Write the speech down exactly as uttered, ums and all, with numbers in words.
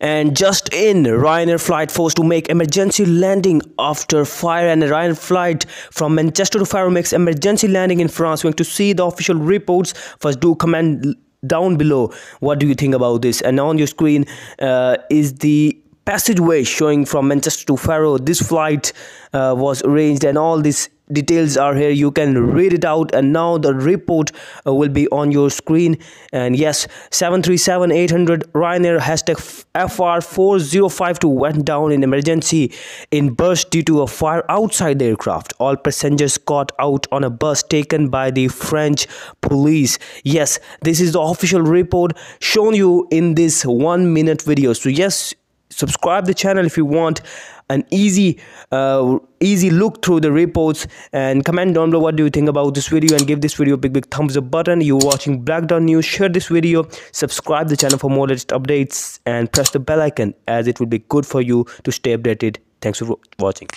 And just in, Ryanair flight forced to make emergency landing after fire. And a Ryanair flight from Manchester to Faro makes emergency landing in France. We're going to see the official reports. First, do comment down below what do you think about this. And on your screen uh, is the passageway showing from Manchester to Faro. This flight uh, was arranged, and all these details are here. You can read it out, and now the report uh, will be on your screen. And yes, seven three seven eight hundred Ryanair hashtag F R four zero five two went down in emergency in burst due to a fire outside the aircraft. All passengers caught out on a bus taken by the French police. Yes, this is the official report shown you in this one minute video. So yes, subscribe the channel if you want an easy uh, easy look through the reports, and comment down below what do you think about this video, and give this video a big big thumbs up button. You're watching Black Don News. Share this video, subscribe the channel for more latest updates, and press the bell icon, as it will be good for you to stay updated. Thanks for watching.